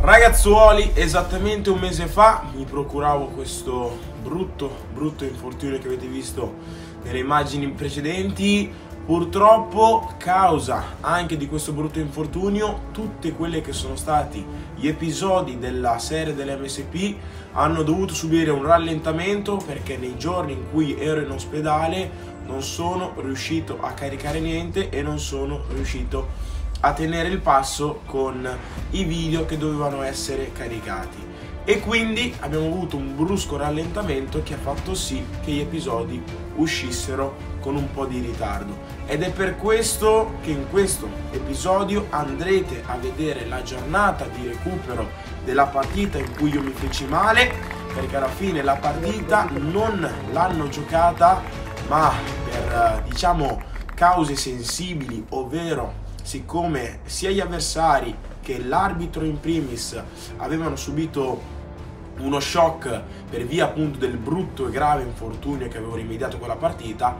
Ragazzuoli, esattamente un mese fa mi procuravo questo brutto infortunio che avete visto nelle immagini precedenti. Purtroppo, causa anche di questo brutto infortunio, tutte quelle che sono stati gli episodi della serie dell'MSP hanno dovuto subire un rallentamento, perché nei giorni in cui ero in ospedale non sono riuscito a caricare niente e non sono riuscito a tenere il passo con i video che dovevano essere caricati, e quindi abbiamo avuto un brusco rallentamento che ha fatto sì che gli episodi uscissero con un po' di ritardo, ed è per questo che in questo episodio andrete a vedere la giornata di recupero della partita in cui io mi feci male, perché alla fine la partita non l'hanno giocata, ma per diciamo cause sensibili, ovvero siccome sia gli avversari che l'arbitro in primis avevano subito uno shock per via appunto del brutto e grave infortunio che avevo rimediato con la partita,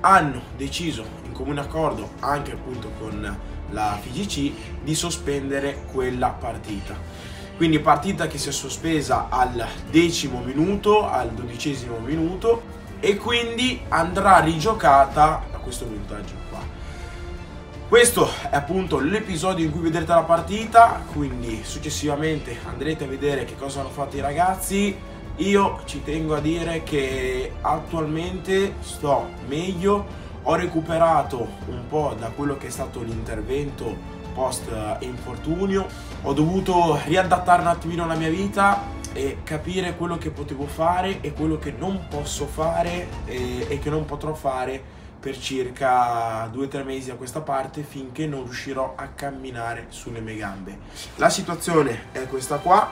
hanno deciso in comune accordo anche appunto con la FIGC di sospendere quella partita. Quindi partita che si è sospesa al 10° minuto, al 12° minuto, e quindi andrà rigiocata a questo minutaggio qua. Questo è appunto l'episodio in cui vedrete la partita, quindi successivamente andrete a vedere che cosa hanno fatto i ragazzi. Io ci tengo a dire che attualmente sto meglio, ho recuperato un po' da quello che è stato l'intervento post infortunio, ho dovuto riadattare un attimino la mia vita e capire quello che potevo fare e quello che non posso fare e che non potrò fare per circa 2-3 mesi a questa parte, finché non riuscirò a camminare sulle mie gambe. La situazione è questa qua,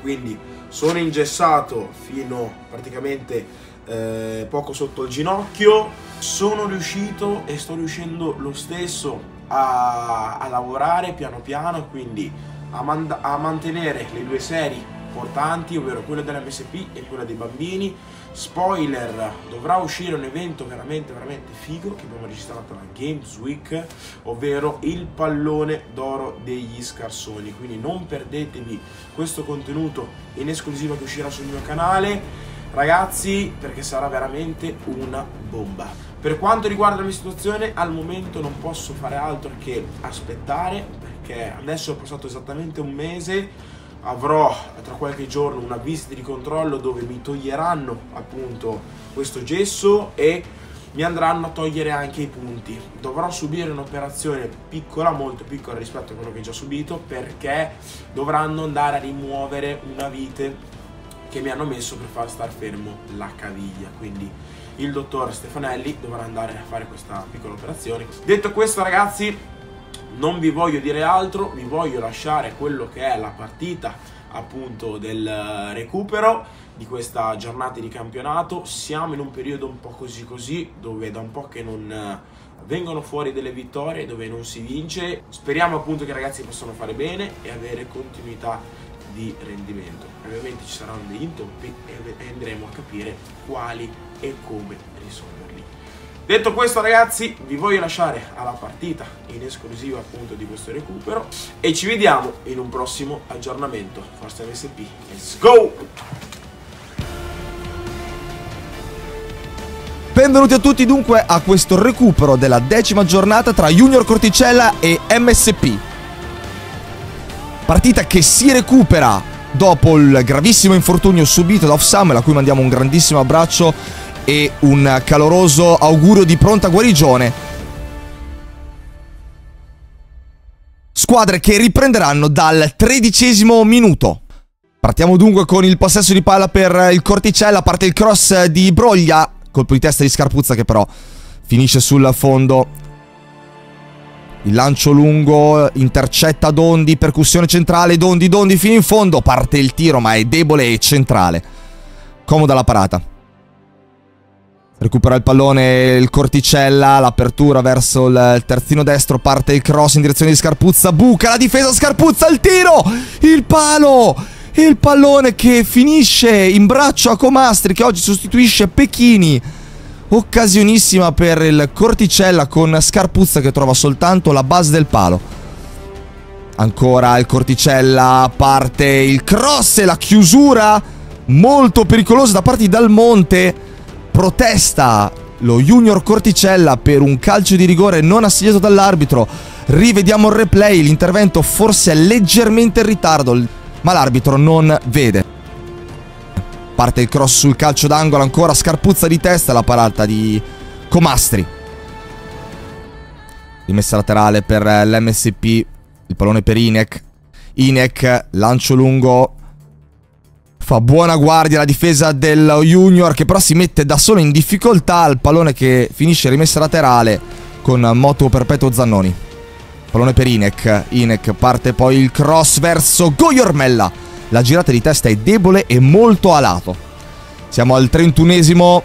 quindi sono ingessato fino praticamente poco sotto il ginocchio. Sono riuscito e sto riuscendo lo stesso a lavorare piano piano, quindi a mantenere le due serie importanti, ovvero quella dell'MSP e quella dei bambini. Spoiler, dovrà uscire un evento veramente figo che abbiamo registrato alla Games Week, ovvero il pallone d'oro degli scarsoni, quindi non perdetevi questo contenuto in esclusiva che uscirà sul mio canale, ragazzi, perché sarà veramente una bomba. Per quanto riguarda la mia situazione, al momento non posso fare altro che aspettare, perché adesso è passato esattamente un mese. Avrò tra qualche giorno una visita di controllo dove mi toglieranno appunto questo gesso e mi andranno a togliere anche i punti. Dovrò subire un'operazione piccola, molto piccola rispetto a quello che ho già subito, perché dovranno andare a rimuovere una vite che mi hanno messo per far star fermo la caviglia, quindi il dottor Stefanelli dovrà andare a fare questa piccola operazione. Detto questo, ragazzi, non vi voglio dire altro, vi voglio lasciare quello che è la partita appunto del recupero di questa giornata di campionato. Siamo in un periodo un po' così, dove da un po' che non vengono fuori delle vittorie, dove non si vince. Speriamo appunto che i ragazzi possano fare bene e avere continuità di rendimento. Ovviamente ci saranno degli intoppi e andremo a capire quali e come risolverli. Detto questo, ragazzi, vi voglio lasciare alla partita in esclusiva appunto di questo recupero e ci vediamo in un prossimo aggiornamento. Forza MSP, let's go! Benvenuti a tutti dunque a questo recupero della 10ª giornata tra Junior Corticella e MSP. Partita che si recupera dopo il gravissimo infortunio subito da Off Samuel, a cui mandiamo un grandissimo abbraccio e un caloroso augurio di pronta guarigione. Squadre che riprenderanno dal 13° minuto. Partiamo dunque con il possesso di palla per il Corticella, parte il cross di Broglia, colpo di testa di Scarpuzza che però finisce sul fondo. Il lancio lungo, intercetta Dondi, percussione centrale, Dondi fino in fondo, parte il tiro ma è debole e centrale. Comoda la parata. Recupera il pallone il Corticella, l'apertura verso il terzino destro, parte il cross in direzione di Scarpuzza, buca la difesa, Scarpuzza, il tiro, il palo, il pallone che finisce in braccio a Comastri, che oggi sostituisce Pechini. Occasionissima per il Corticella con Scarpuzza che trova soltanto la base del palo. Ancora il Corticella, parte il cross e la chiusura molto pericolosa da parte di Dal Monte. Protesta lo Junior Corticella per un calcio di rigore non assegnato dall'arbitro. Rivediamo il replay, l'intervento forse è leggermente in ritardo, ma l'arbitro non vede. Parte il cross sul calcio d'angolo, ancora Scarpuzza di testa, la parata di Comastri. Rimessa laterale per l'MSP, il pallone per Inek. Inek, lancio lungo. Fa buona guardia la difesa del Junior, che però si mette da solo in difficoltà. Il pallone che finisce rimessa laterale con moto perpetuo Zannoni. Pallone per Inek. Inek, parte poi il cross verso Goiormella. La girata di testa è debole e molto a lato. Siamo al 31esimo.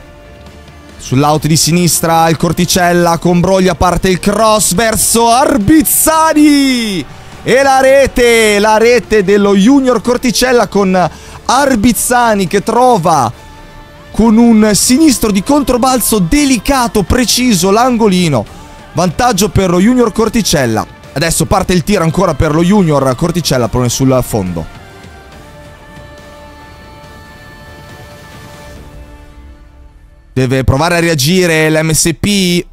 Sull'out di sinistra il Corticella con Broglia, parte il cross verso Arbizzani. E la rete dello Junior Corticella con Arbizzani che trova con un sinistro di controbalzo delicato, preciso, l'angolino. Vantaggio per lo Junior Corticella. Adesso parte il tiro ancora per lo Junior Corticella, pone sul fondo. Deve provare a reagire l'MSP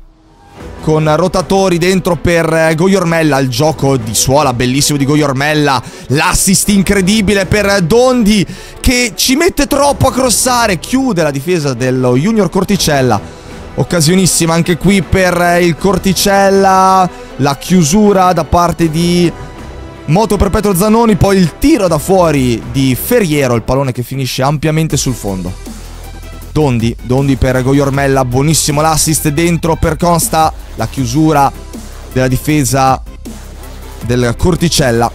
con rotatori dentro per Goiormella, il gioco di suola bellissimo di Goiormella, l'assist incredibile per Dondi che ci mette troppo a crossare, chiude la difesa dello Junior Corticella. Occasionissima anche qui per il Corticella, la chiusura da parte di moto per Pietro Zanoni, poi il tiro da fuori di Ferriero, il pallone che finisce ampiamente sul fondo. Dondi per Goiormella, buonissimo l'assist dentro per Consta, la chiusura della difesa del Corticella.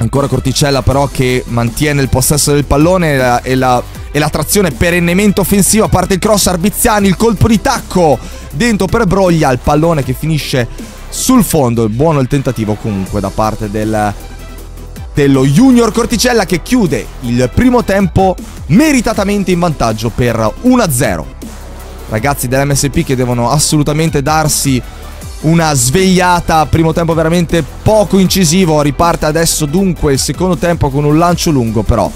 Ancora Corticella però che mantiene il possesso del pallone e la trazione perennemente offensiva, parte il cross Arbizzani, il colpo di tacco dentro per Broglia, il pallone che finisce sul fondo. Buono il tentativo comunque da parte dello Junior Corticella che chiude il primo tempo meritatamente in vantaggio per 1-0. Ragazzi dell'MSP che devono assolutamente darsi una svegliata, primo tempo veramente poco incisivo. Riparte adesso dunque il secondo tempo con un lancio lungo però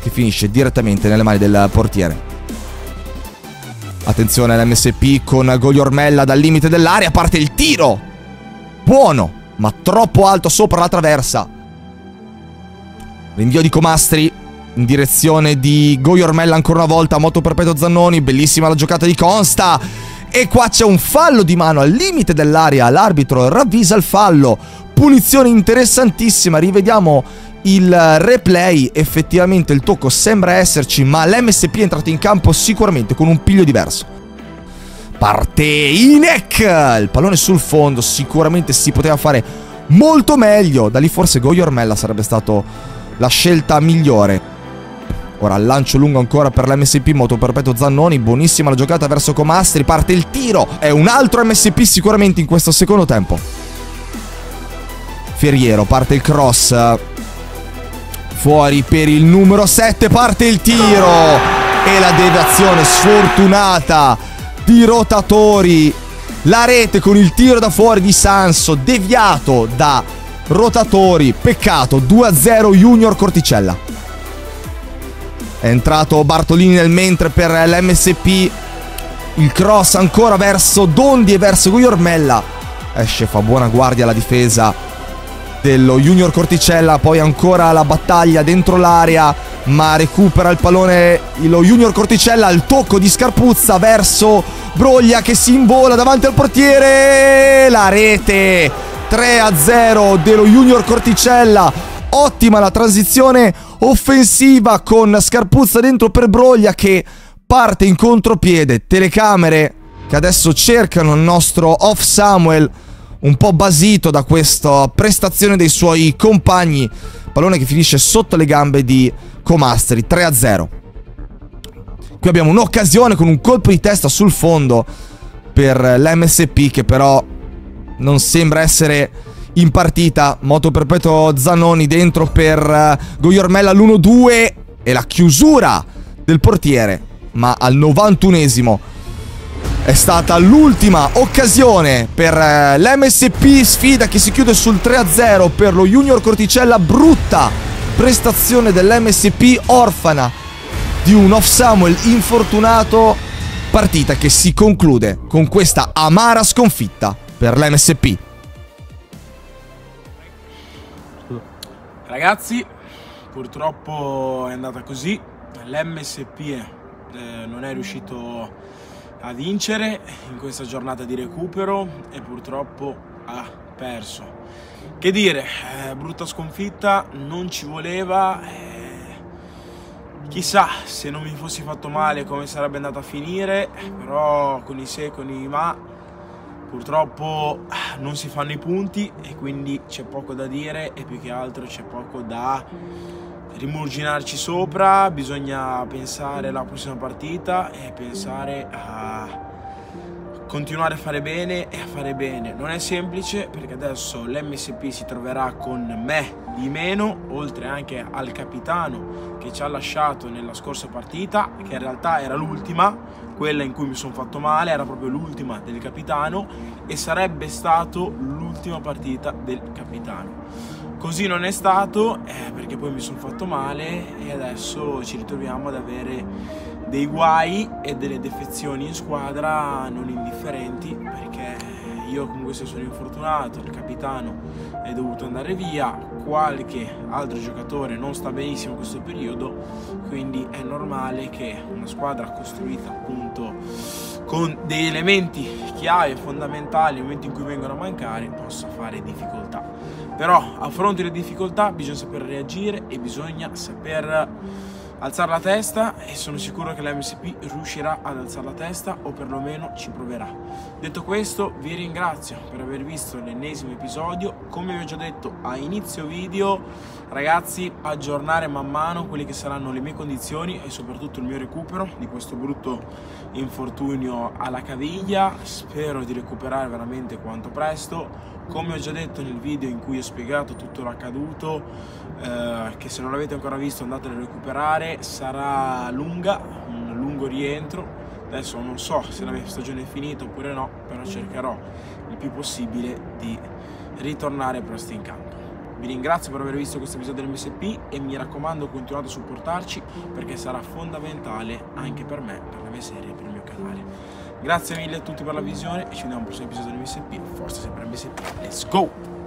che finisce direttamente nelle mani del portiere. Attenzione l'MSP con Goiormella dal limite dell'area, parte il tiro, buono ma troppo alto sopra la traversa. Rinvio di Comastri in direzione di Goiormella ancora una volta, moto perpetuo Zannoni, bellissima la giocata di Consta. E qua c'è un fallo di mano al limite dell'area, l'arbitro ravvisa il fallo. Punizione interessantissima, rivediamo il replay, effettivamente il tocco sembra esserci, ma l'MSP è entrato in campo sicuramente con un piglio diverso. Parte Inek, il pallone sul fondo, sicuramente si poteva fare molto meglio, da lì forse Goiormella sarebbe stato la scelta migliore. Ora lancio lungo ancora per l'MSP, moto perpetuo Zannoni, buonissima la giocata verso Comastri, parte il tiro, è un altro MSP sicuramente in questo secondo tempo. Ferriero, parte il cross fuori per il numero 7, parte il tiro e la deviazione sfortunata di Rotatori, la rete con il tiro da fuori di Sanso deviato da Rotatori, peccato. 2-0 Junior Corticella. È entrato Bartolini nel mentre per l'MSP, il cross ancora verso Dondi e verso Goiormella, esce, fa buona guardia la difesa dello Junior Corticella, poi ancora la battaglia dentro l'area ma recupera il pallone lo Junior Corticella, il tocco di Scarpuzza verso Broglia che si invola davanti al portiere, la rete. 3-0 dello Junior Corticella. Ottima la transizione offensiva con Scarpuzza dentro per Broglia che parte in contropiede. Telecamere che adesso cercano il nostro Off Samuel, un po' basito da questa prestazione dei suoi compagni. Pallone che finisce sotto le gambe di Comastri. 3-0. Qui abbiamo un'occasione con un colpo di testa sul fondo per l'MSP, che però non sembra essere in partita. Moto perpetuo Zanoni dentro per Goiormella all'1-2 e la chiusura del portiere. Ma al 91esimo è stata l'ultima occasione per l'MSP. Sfida che si chiude sul 3-0 per lo Junior Corticella. Brutta prestazione dell'MSP, orfana di un Off Samuel infortunato. Partita che si conclude con questa amara sconfitta per l'MSP. Ragazzi, purtroppo è andata così. L'MSP non è riuscito a vincere in questa giornata di recupero e purtroppo ha perso. Che dire, brutta sconfitta, non ci voleva. Chissà se non mi fossi fatto male come sarebbe andata a finire, però con i se e con i ma purtroppo non si fanno i punti e quindi c'è poco da dire e più che altro c'è poco da rimurginarci sopra. Bisogna pensare alla prossima partita e pensare a continuare a fare bene e a fare bene. Non è semplice, perché adesso l'MSP si troverà con me di meno, oltre anche al capitano che ci ha lasciato nella scorsa partita, che in realtà era l'ultima, quella in cui mi sono fatto male era proprio l'ultima del capitano e sarebbe stato l'ultima partita del capitano. Così non è stato, perché poi mi sono fatto male e adesso ci ritroviamo ad avere dei guai e delle defezioni in squadra non indifferenti, perché io comunque se sono infortunato, il capitano è dovuto andare via, qualche altro giocatore non sta benissimo in questo periodo, quindi è normale che una squadra costruita appunto con degli elementi chiave fondamentali nel momento in cui vengono a mancare possa fare difficoltà. Però a fronte delle difficoltà bisogna saper reagire e bisogna saper alzare la testa e sono sicuro che l'MSP riuscirà ad alzare la testa o perlomeno ci proverà. Detto questo, vi ringrazio per aver visto l'ennesimo episodio. Come vi ho già detto a inizio video, ragazzi, aggiornare man mano quelle che saranno le mie condizioni e soprattutto il mio recupero di questo brutto infortunio alla caviglia. Spero di recuperare veramente quanto presto. Come ho già detto nel video in cui ho spiegato tutto l'accaduto, che se non l'avete ancora visto andatelo a recuperare, sarà lunga, un lungo rientro. Adesso non so se la mia stagione è finita oppure no, però cercherò il più possibile di ritornare presto in campo. Vi ringrazio per aver visto questo episodio dell'MSP e mi raccomando continuate a supportarci, perché sarà fondamentale anche per me, per la mia serie e per il mio canale. Grazie mille a tutti per la visione e ci vediamo al prossimo episodio dell'MSP, forse sempre MSP, let's go!